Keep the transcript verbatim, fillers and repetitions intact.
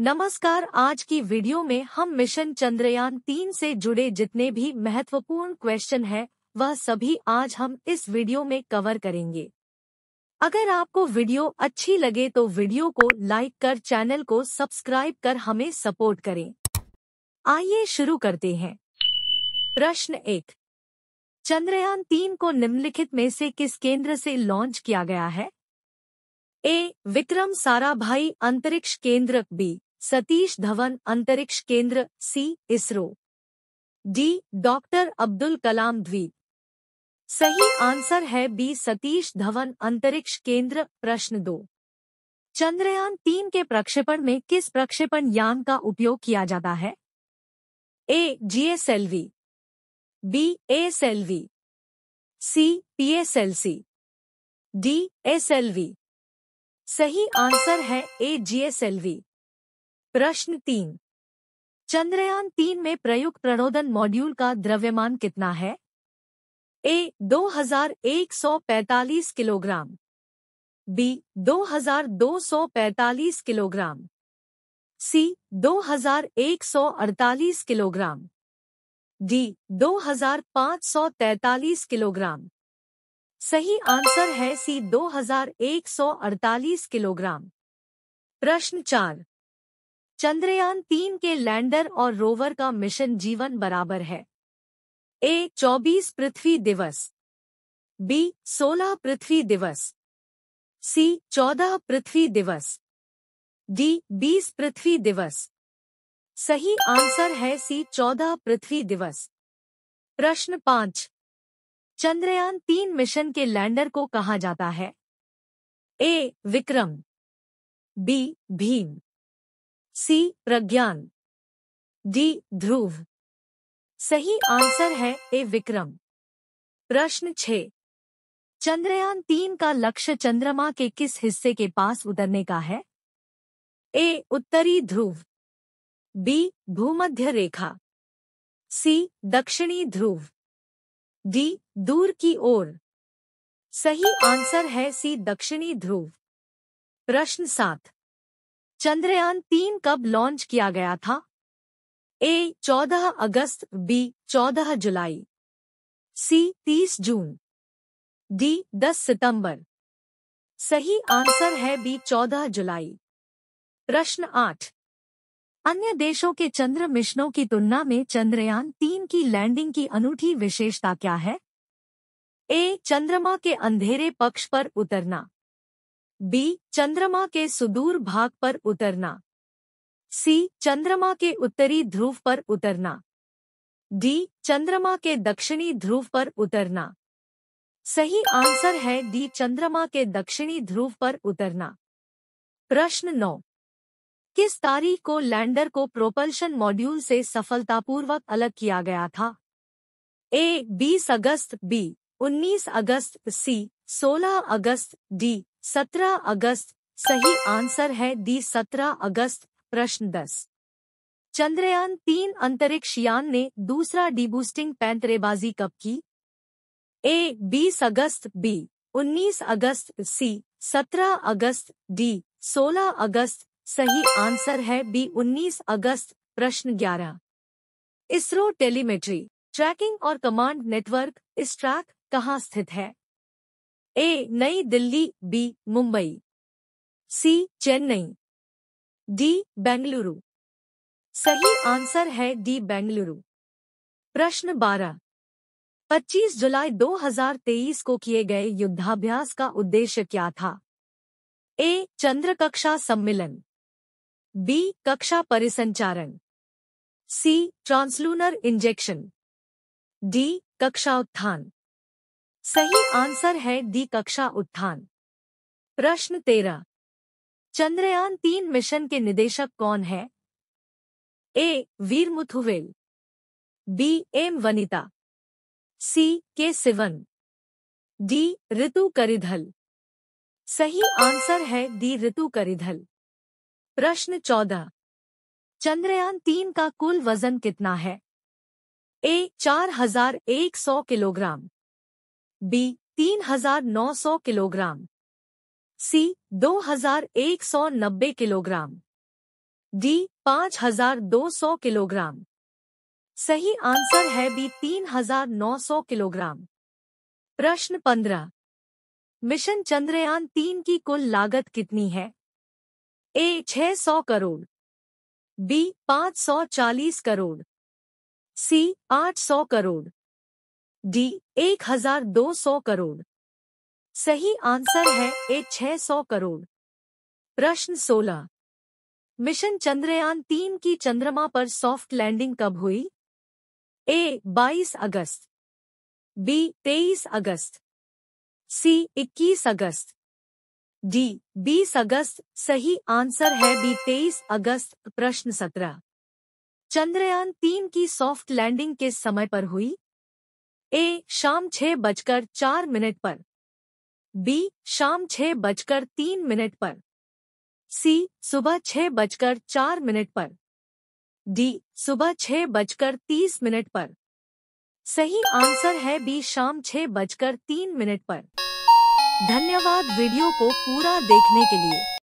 नमस्कार, आज की वीडियो में हम मिशन चंद्रयान तीन से जुड़े जितने भी महत्वपूर्ण क्वेश्चन हैं, वह सभी आज हम इस वीडियो में कवर करेंगे। अगर आपको वीडियो अच्छी लगे तो वीडियो को लाइक कर चैनल को सब्सक्राइब कर हमें सपोर्ट करें। आइए शुरू करते हैं। प्रश्न एक, चंद्रयान तीन को निम्नलिखित में से किस केंद्र से लॉन्च किया गया है? ए. विक्रम साराभाई अंतरिक्ष केंद्र, बी. सतीश धवन अंतरिक्ष केंद्र, C. ISRO, D. Doctor Abdul Kalam द्वीप। सही आंसर है बी. सतीश धवन अंतरिक्ष केंद्र। प्रश्न दो, चंद्रयान तीन के प्रक्षेपण में किस प्रक्षेपण यान का उपयोग किया जाता है? A. GSLV, B. SLV, C. PSLC, D. SLV. सही आंसर है ए. जीएसएलवी। प्रश्न तीन, चंद्रयान तीन में प्रयुक्त प्रणोदन मॉड्यूल का द्रव्यमान कितना है? ए. दो हज़ार एक सौ पैंतालीस किलोग्राम, बी. दो हज़ार दो सौ पैंतालीस किलोग्राम, सी. दो हज़ार एक सौ अड़तालीस किलोग्राम, डी. दो हज़ार पाँच सौ तैंतालीस किलोग्राम। सही आंसर है सी. दो हज़ार एक सौ अड़तालीस किलोग्राम। प्रश्न चार, चंद्रयान तीन के लैंडर और रोवर का मिशन जीवन बराबर है? ए. चौबीस पृथ्वी दिवस, बी. सोलह पृथ्वी दिवस, सी. चौदह पृथ्वी दिवस, डी. बीस पृथ्वी दिवस। सही आंसर है सी. चौदह पृथ्वी दिवस। प्रश्न पाँच, चंद्रयान तीन मिशन के लैंडर को कहा जाता है? A. Vikram, B. Bhim, C. Pragyan, D. Dhruv. सही आंसर है ए. विक्रम। प्रश्न छः, चंद्रयान तीन का लक्ष्य चंद्रमा के किस हिस्से के पास उतरने का है? ए. उत्तरी ध्रुव, बी. भूमध्य रेखा, सी. दक्षिणी ध्रुव, डी. दूर की ओर। सही आंसर है सी. दक्षिणी ध्रुव। प्रश्न सात, चंद्रयान तीन कब लॉन्च किया गया था? ए. चौदह अगस्त, बी. चौदह जुलाई, सी. तीस जून, डी. दस सितंबर। सही आंसर है बी. चौदह जुलाई। प्रश्न आठ, अन्य देशों के चंद्र मिशनों की तुलना में चंद्रयान तीन की लैंडिंग की अनूठी विशेषता क्या है? ए. चंद्रमा के अंधेरे पक्ष पर उतरना, बी. चंद्रमा के सुदूर भाग पर उतरना, सी. चंद्रमा के उत्तरी ध्रुव पर उतरना, डी. चंद्रमा के दक्षिणी ध्रुव पर उतरना। सही आंसर है डी. चंद्रमा के दक्षिणी ध्रुव पर उतरना। प्रश्न नौ, किस तारीख को लैंडर को प्रोपल्शन मॉड्यूल से सफलतापूर्वक अलग किया गया था? ए. बीस अगस्त, बी. उन्नीस अगस्त, सी. सोलह अगस्त, डी. सत्रह अगस्त। सही आंसर है डी. सत्रह अगस्त। प्रश्न दस, चंद्रयान तीन अंतरिक्ष यान ने दूसरा डिबूस्टिंग पैंतरेबाजी कब की? ए. बीस अगस्त, बी. उन्नीस अगस्त, सी. सत्रह अगस्त, डी. सोलह अगस्त। सही आंसर है बी. उन्नीस अगस्त। प्रश्न ग्यारह, इसरो टेलीमेट्री ट्रैकिंग और कमांड नेटवर्क इस ट्रैक कहाँ स्थित है? ए. नई Delhi, B. Mumbai, C. Chennai, D. Bengaluru. सही आंसर है डी. बेंगलुरु। प्रश्न बारह, पच्चीस जुलाई दो हज़ार तेईस को किए गए युद्धाभ्यास का उद्देश्य क्या था? ए. चंद्र कक्षा सम्मिलन, बी. कक्षा परिसंचारण, सी. Translunar injection, D. कक्षा उत्थान। सही आंसर है डी. कक्षा उत्थान। प्रश्न तेरह, चंद्रयान तीन मिशन के निदेशक कौन है? A. Veer Muthuvel, B. M Vanitha, C. K Sivan, D. ऋतु करिधल। सही आंसर है डी. ऋतु करिधल। प्रश्न चौदह, चंद्रयान तीन का कुल वजन कितना है? ए. चार हज़ार एक सौ किलोग्राम, बी. तीन हज़ार नौ सौ किलोग्राम, सी. दो हज़ार एक सौ नब्बे किलोग्राम, डी पाँच हजार दो सौ किलोग्राम। सही आंसर है बी तीन हजार नौ सौ किलोग्राम। प्रश्न पंद्रह, मिशन चंद्रयान तीन की कुल लागत कितनी है? ए छह सौ करोड़, बी पाँच सौ चालीस करोड़, सी आठ सौ करोड़, डी एक हजार दो सौ करोड़। सही आंसर है ए छह सौ करोड़। प्रश्न सोलह, मिशन चंद्रयान तीन की चंद्रमा पर सॉफ्ट लैंडिंग कब हुई? ए बाईस अगस्त, बी तेईस अगस्त, सी इक्कीस अगस्त, डी बीस अगस्त। सही आंसर है बी तेईस अगस्त। प्रश्न सत्रह, चंद्रयान तीन की सॉफ्ट लैंडिंग किस समय पर हुई? ए शाम छह बजकर चार मिनट पर, बी शाम छह बजकर तीन मिनट पर, सी सुबह छह बजकर चार मिनट पर, डी सुबह छह बजकर तीस मिनट पर। सही आंसर है बी शाम छह बजकर तीन मिनट पर। धन्यवाद वीडियो को पूरा देखने के लिए।